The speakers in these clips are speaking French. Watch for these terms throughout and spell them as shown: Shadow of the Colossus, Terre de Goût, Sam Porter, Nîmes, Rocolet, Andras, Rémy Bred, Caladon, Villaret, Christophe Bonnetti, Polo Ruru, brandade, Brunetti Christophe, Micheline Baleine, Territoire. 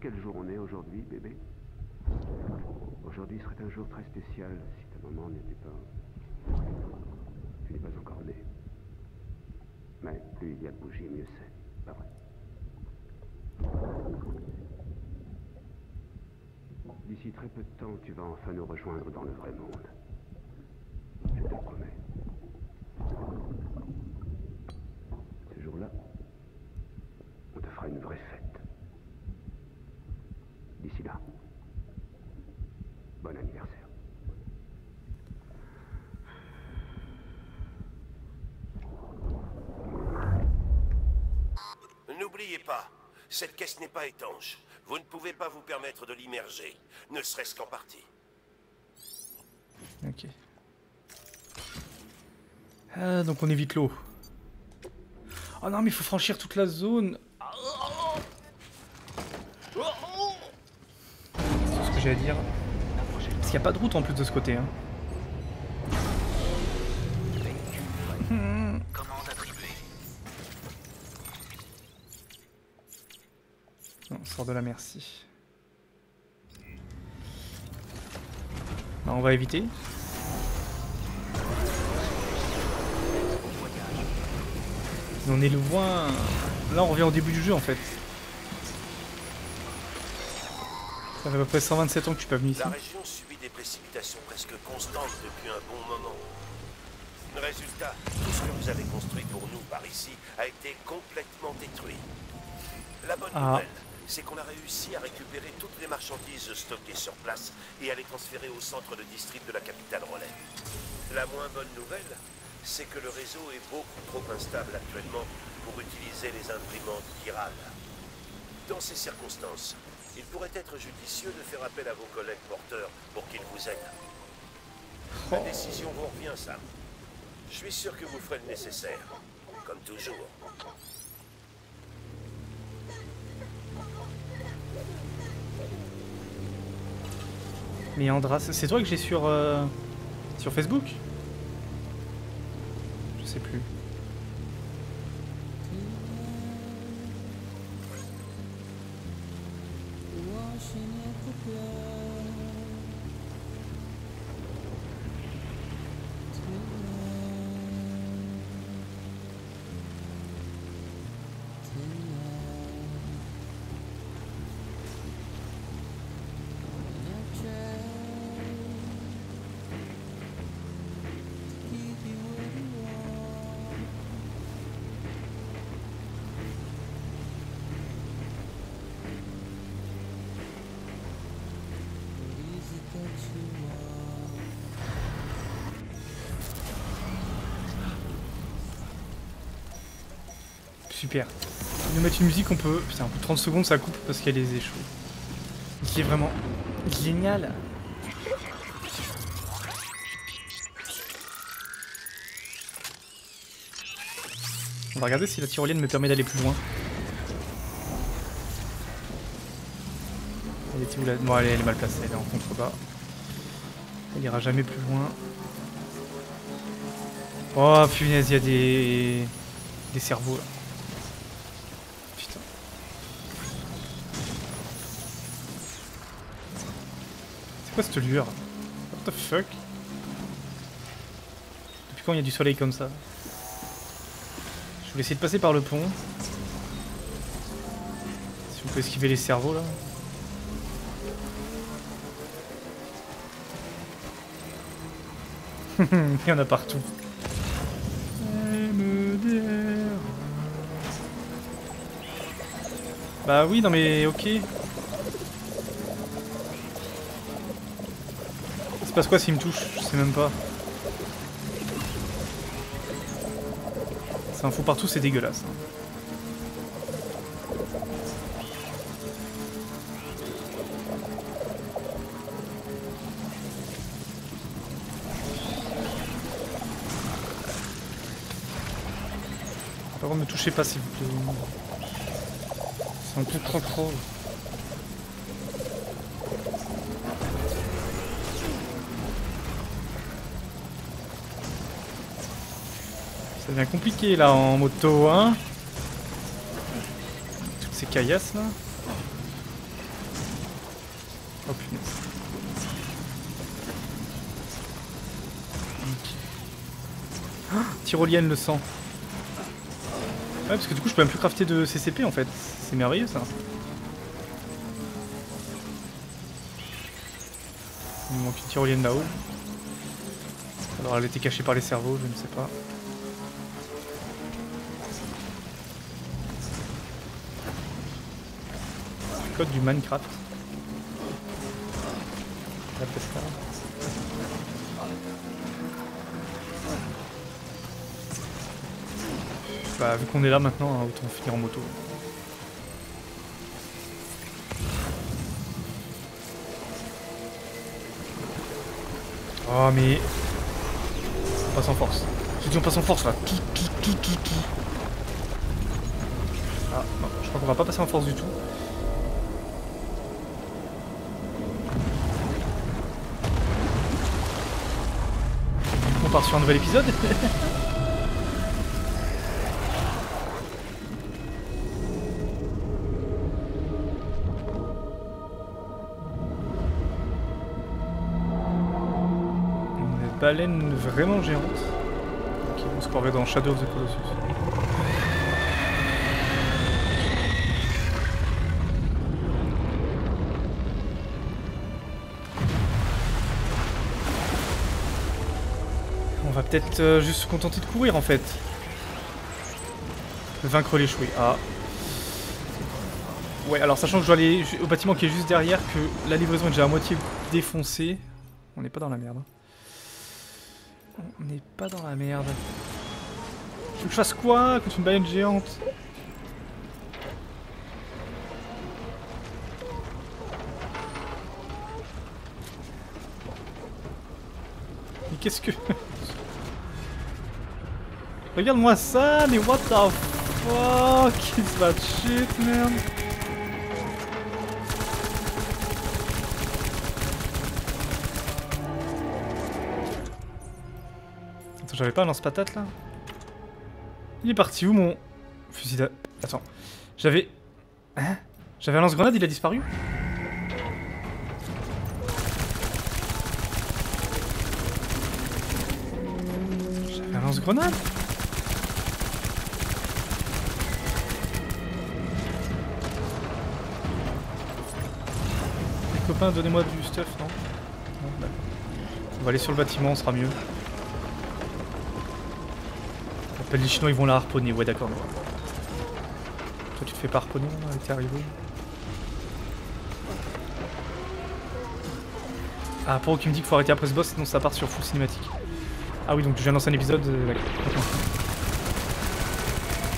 quel jour on est aujourd'hui, bébé? Aujourd'hui serait un jour très spécial si ta maman n'était pas... Tu n'es pas encore née. Mais plus il y a de bougies, mieux c'est. Pas vrai? D'ici très peu de temps, tu vas enfin nous rejoindre dans le vrai monde. Je te le promets. Ce jour-là, on te fera une vraie fête. D'ici là, bon anniversaire. N'oubliez pas, cette caisse n'est pas étanche. Vous ne pouvez pas vous permettre de l'immerger, ne serait-ce qu'en partie. Ok. Ah, donc on évite l'eau. Oh non, mais il faut franchir toute la zone. C'est ce que j'ai à dire. Parce qu'il n'y a pas de route en plus de ce côté. Hein. On sort de la merci. Non, on va éviter. On est loin. Là, on revient au début du jeu en fait. Ça fait à peu près 127 ans que tu peux venir ici. La région subit des précipitations presque constantes depuis un bon moment. Résultat, tout ce que vous avez construit pour nous par ici a été complètement détruit. La bonne nouvelle, c'est qu'on a réussi à récupérer toutes les marchandises stockées sur place et à les transférer au centre de district de la capitale Relais. La moins bonne nouvelle, c'est que le réseau est beaucoup trop instable actuellement pour utiliser les imprimantes virales. Dans ces circonstances, il pourrait être judicieux de faire appel à vos collègues porteurs pour qu'ils vous aident. La décision vous revient, Sam. Je suis sûr que vous ferez le nécessaire, comme toujours. Mais Andras, c'est toi que j'ai sur sur Facebook? Je sais plus. Super. Ils nous mettent une musique, on peut... Putain, au bout de 30 secondes, ça coupe parce qu'il y a les échos. Qui est vraiment génial. On va regarder si la tyrolienne me permet d'aller plus loin. Elle était où là? Bon, elle est mal placée, elle est en contrebas. Elle ira jamais plus loin. Oh punaise, il y a des cerveaux là. Cette lueur, what the fuck? Depuis quand il y a du soleil comme ça? Je voulais essayer de passer par le pont. Si on peut esquiver les cerveaux là. Il y en a partout. Bah oui, non mais ok. Il se passe quoi s'il me touche? Je sais même pas. C'est un fou partout, c'est dégueulasse. Par contre, ne me touchez pas s'il vous plaît. C'est un peu trop. Ça devient compliqué là en moto, hein? Toutes ces caillasses là. Oh, tyrolienne le sang. Ouais, parce que du coup je peux même plus crafter de CCP en fait. C'est merveilleux ça. Il me manque une tyrolienne là-haut. Alors elle était cachée par les cerveaux, je ne sais pas. Code du Minecraft. La pesta. Bah vu qu'on est là maintenant, hein, autant finir en moto. Oh mais... on passe en force. Je dis on passe en force là. Ah non, je crois qu'on va pas passer en force du tout. On part sur un nouvel épisode. Baleine vraiment géante qui vont se croirait dans Shadow of the Colossus. On va peut-être juste se contenter de courir en fait. Vaincre les chouets. Ah. Ouais, alors sachant que je dois aller au bâtiment qui est juste derrière, que la livraison est déjà à moitié défoncée. On n'est pas dans la merde. On n'est pas dans la merde. Tu veux que je fasse quoi contre une baleine géante? Mais qu'est-ce que... Regarde-moi ça, mais what the fuck is that shit, man? J'avais pas un lance-patate là? Il est parti où mon fusil d'assaut? Attends. J'avais. Hein? J'avais un lance-grenade, il a disparu? J'avais un lance-grenade? Les copains, donnez-moi du stuff, non? Non, d'accord. On va aller sur le bâtiment, on sera mieux. Les Chinois ils vont la harponner, ouais d'accord. Toi tu te fais pas harponner, t'es arrivé. Ah, pour qui me dit qu'il faut arrêter après ce boss, sinon ça part sur full cinématique. Ah oui, donc je viens de lancer un épisode.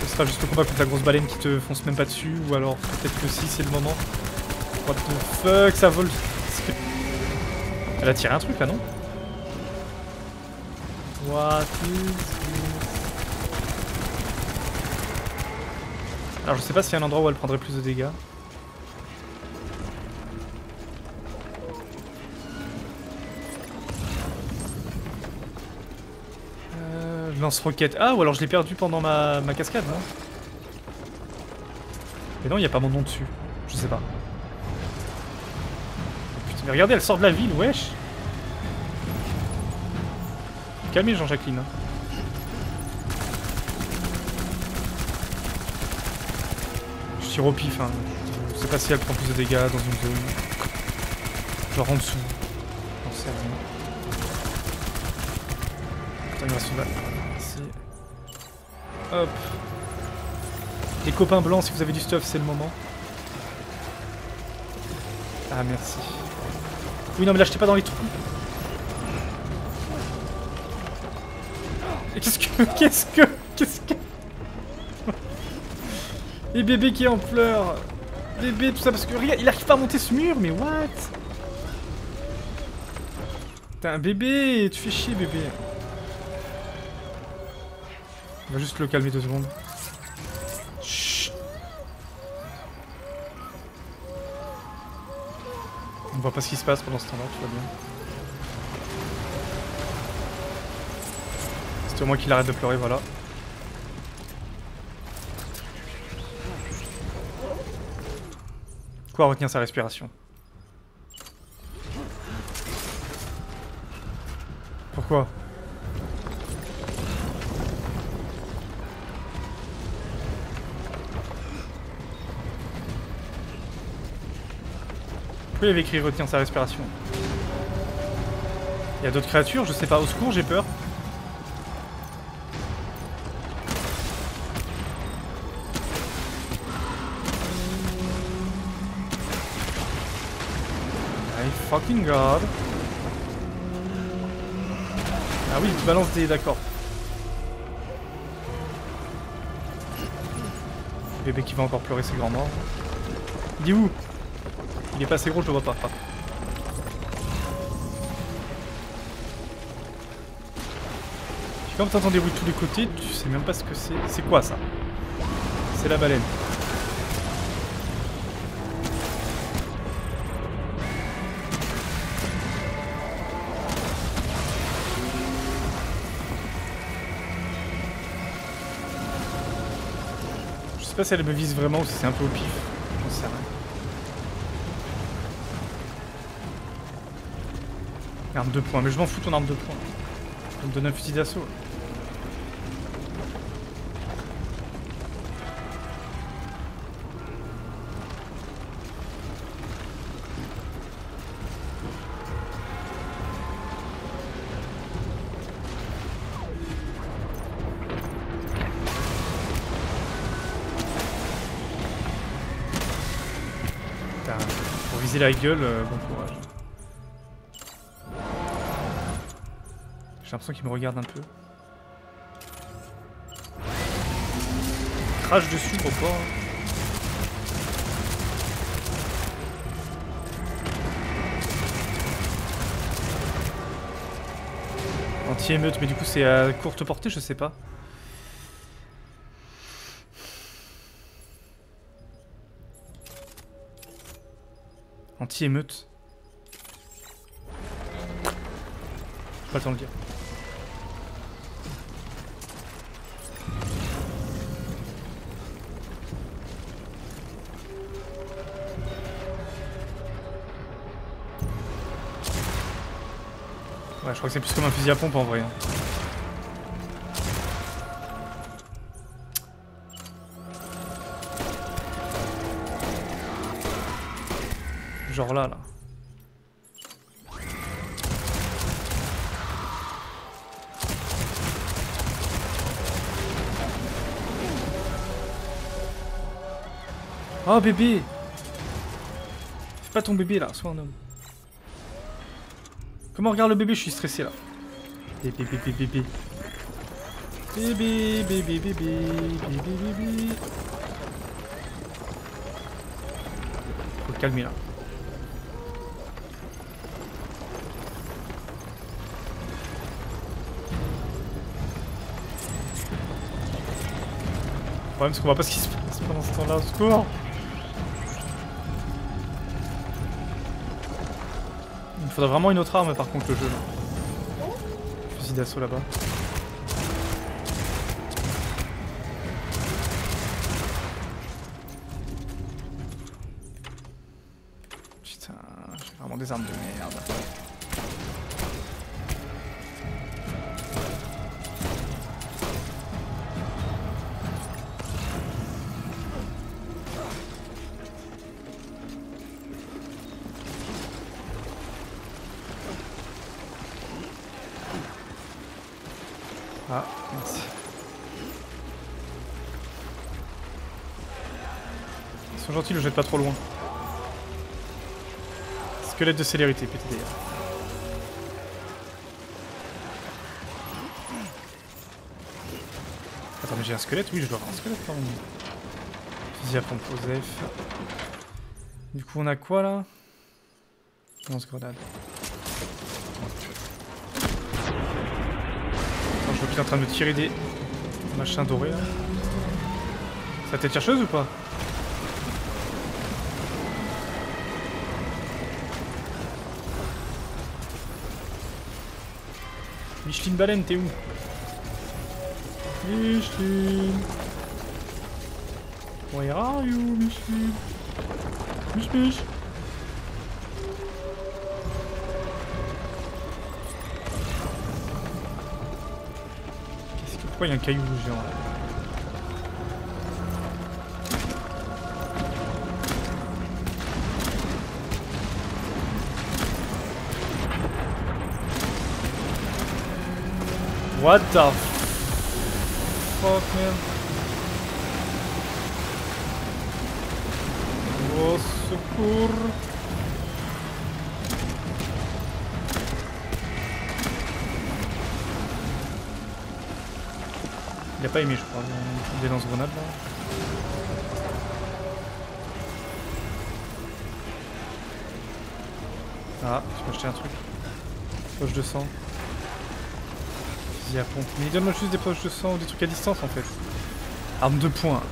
Ce sera juste le combat contre la grosse baleine qui te fonce même pas dessus, ou alors peut-être que si c'est le moment. What the fuck, ça vole. Elle a tiré un truc là, non? What is... Alors je sais pas s'il y a un endroit où elle prendrait plus de dégâts. Je lance roquette. Ah ou alors je l'ai perdu pendant ma cascade. Hein. Mais non, il n'y a pas mon nom dessus. Je sais pas. Putain, mais regardez, elle sort de la ville, wesh. Calmez Jean-Jacqueline. Hein. Au pif, hein. Je sais pas si elle prend plus de dégâts dans une zone, genre en dessous. J'en sais rien. Putain, il reste une balle. Ici. Hop. Les copains blancs, si vous avez du stuff, c'est le moment. Ah, merci. Oui, non, mais là, j'étais pas dans les trous. Et qu'est-ce que. Les bébés qui est en pleurs, bébé, tout ça, parce que regarde, il arrive pas à monter ce mur, mais what? T'es un bébé, tu fais chier, bébé. On va juste le calmer 2 secondes. Chut. On voit pas ce qui se passe pendant ce temps-là, tu vois bien. C'était au moins qu'il arrête de pleurer, voilà. Quoi retenir sa respiration? Pourquoi? peux les écrire, retiens sa respiration. Il y a d'autres créatures, je sais pas, au secours, j'ai peur. My fucking god. Ah oui, tu balances des... d'accord. Bébé qui va encore pleurer ses grands morts. Il est où? Il est pas assez gros, je le vois pas. Ah. Quand t'entends des bruits de tous les côtés, tu sais même pas ce que c'est. C'est quoi ça? C'est la baleine. Je sais pas si elle me vise vraiment ou si c'est un peu au pif. J'en sais rien. Arme de poing, mais je m'en fous ton arme de poing. Ça me donne un fusil d'assaut. Pour viser la gueule, bon courage. J'ai l'impression qu'il me regarde un peu. Il crache dessus, trop fort. Anti-émeute, mais du coup c'est à courte portée, je sais pas. Anti-émeute. J'ai pas le temps de le dire. Ouais, je crois que c'est plus comme un fusil à pompe en vrai. Genre là, là. Oh bébé! C'est pas ton bébé là, sois un homme. Comment on regarde le bébé? Je suis stressé là. Bébé, bébé, bébé. Bébé, bébé, bébé, bébé, bébé. Faut le calmer là. Le problème c'est qu'on voit pas ce qui se passe pendant ce temps-là, au secours. Il me faudrait vraiment une autre arme par contre le jeu là. Fusil d'assaut là-bas. Putain, j'ai vraiment des armes de merde. Ah, merci. Ils sont gentils, ils le jettent pas trop loin. Squelette de célérité, pété d'ailleurs. Attends, mais j'ai un squelette? Oui, je dois avoir un squelette quand même. Fusil à pompe Joseph. Du coup, on a quoi là? Lance-grenade. Je suis en train de me tirer des machins dorés là. Ça t'est chercheuse ou pas? Micheline Baleine, t'es où? Micheline. Where are you, Micheline? Mich-mich. Pourquoi il y a un caillou géant là? What the fuck, man? Au secours. Il a pas aimé, je crois, des lance-grenades là. Ah, j'ai acheté un truc. Poche de sang. Fusil à pompe. Mais donne-moi juste des poches de sang ou des trucs à distance en fait. Arme de poing.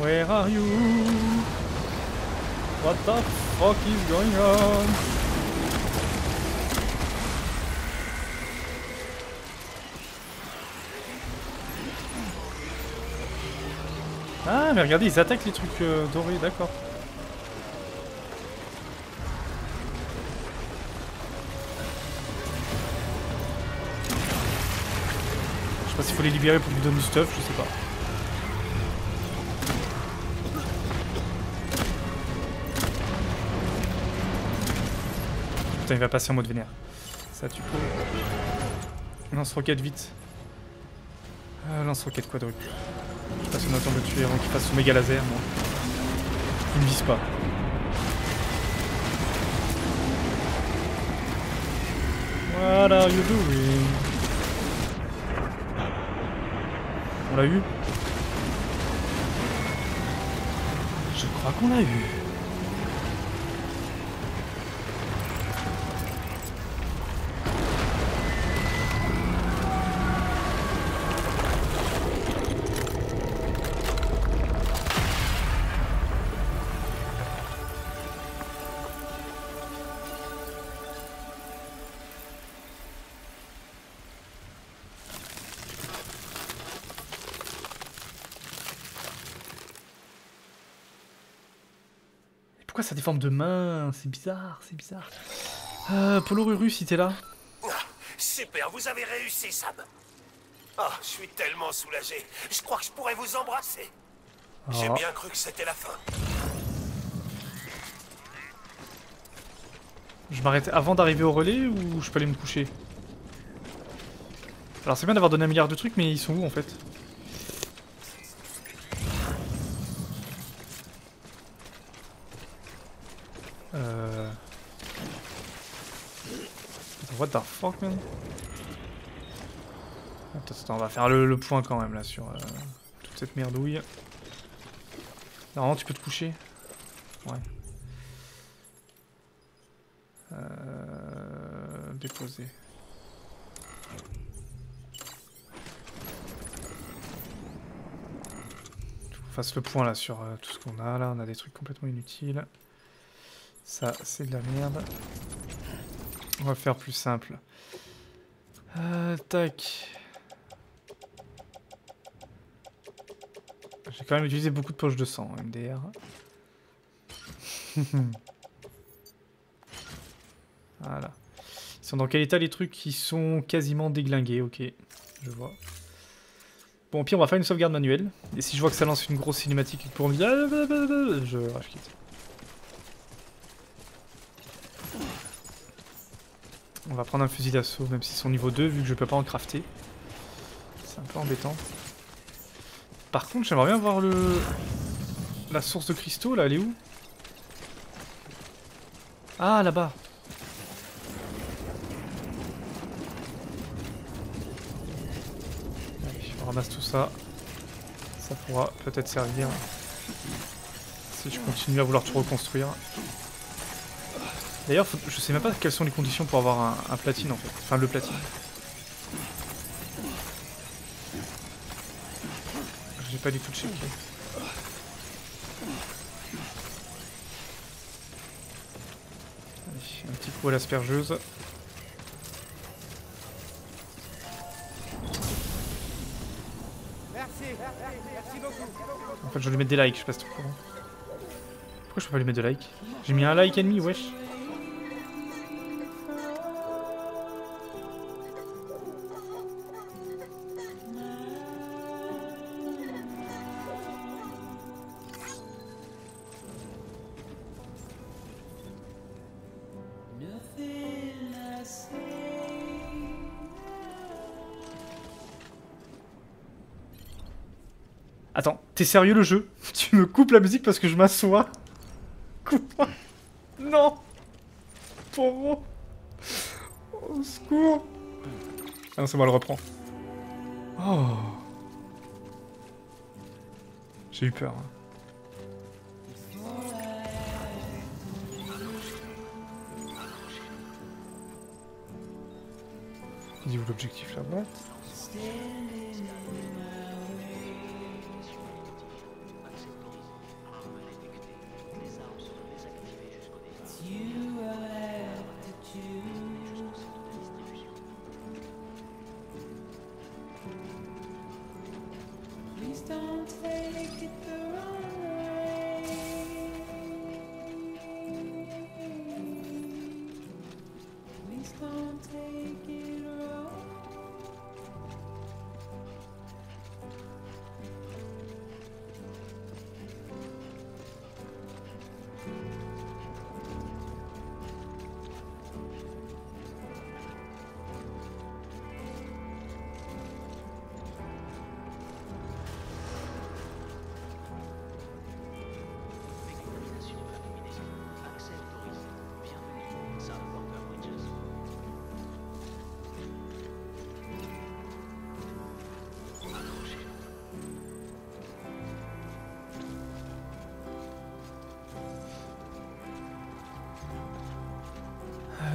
Where are you? What the fuck is going on? Ah mais regardez, ils attaquent les trucs dorés, d'accord. Je sais pas s'il faut les libérer pour qu'ils donnent du stuff, je sais pas. Il va passer en mode vénère. Ça tu peux. Lance-roquette vite. Lance-roquette quadruple. Je sais pas si on attend de le tuer avant qu'il fasse son méga laser. Moi. Il me vise pas. What are you doing? On l'a eu? Je crois qu'on l'a eu. Pourquoi ça a des formes de mains? C'est bizarre, c'est bizarre. Polo Ruru, si t'es là. Super, vous avez réussi, Sam. Oh, je suis tellement soulagé. Je crois que je pourrais vous embrasser. Oh. J'ai bien cru que c'était la fin. Je m'arrête avant d'arriver au relais ou je peux aller me coucher? Alors c'est bien d'avoir donné un milliard de trucs, mais ils sont où en fait? What the fuck, man? Attends, attends, on va faire le point quand même là sur toute cette merdouille. Normalement, tu peux te coucher. Ouais. Déposer. On fasse le point là sur tout ce qu'on a là. On a des trucs complètement inutiles. Ça, c'est de la merde. On va faire plus simple. Tac. J'ai quand même utilisé beaucoup de poches de sang, MDR. Voilà. Ils sont dans quel état les trucs qui sont quasiment déglingués, ok. Je vois. Bon, au pire, on va faire une sauvegarde manuelle. Et si je vois que ça lance une grosse cinématique pour me dire... Je quitte. On va prendre un fusil d'assaut, même si c'est son niveau 2, vu que je peux pas en crafter. C'est un peu embêtant. Par contre, j'aimerais bien voir le... La source de cristaux, là, elle est où? Ah, là-bas. On ramasse tout ça. Ça pourra peut-être servir. Si je continue à vouloir tout reconstruire. D'ailleurs, je sais même pas quelles sont les conditions pour avoir un platine en fait. Enfin, le platine. J'ai pas du tout checké. Un petit coup à l'aspergeuse. En fait, je vais lui mettre des likes, je sais pas si tu comprends. Pourquoi je peux pas lui mettre de like? J'ai mis un like ennemi, wesh. Attends, t'es sérieux le jeu? Tu me coupes la musique parce que je m'assois? Coupe-moi! Non! Pauvre! Au secours! Ah non, c'est moi, elle reprend. Oh! J'ai eu peur. Hein. Il est où l'objectif là-bas?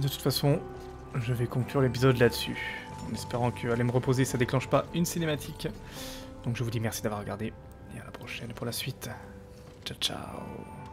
De toute façon, je vais conclure l'épisode là-dessus, en espérant qu'aller me reposer, ça déclenche pas une cinématique. Donc je vous dis merci d'avoir regardé, et à la prochaine pour la suite. Ciao, ciao.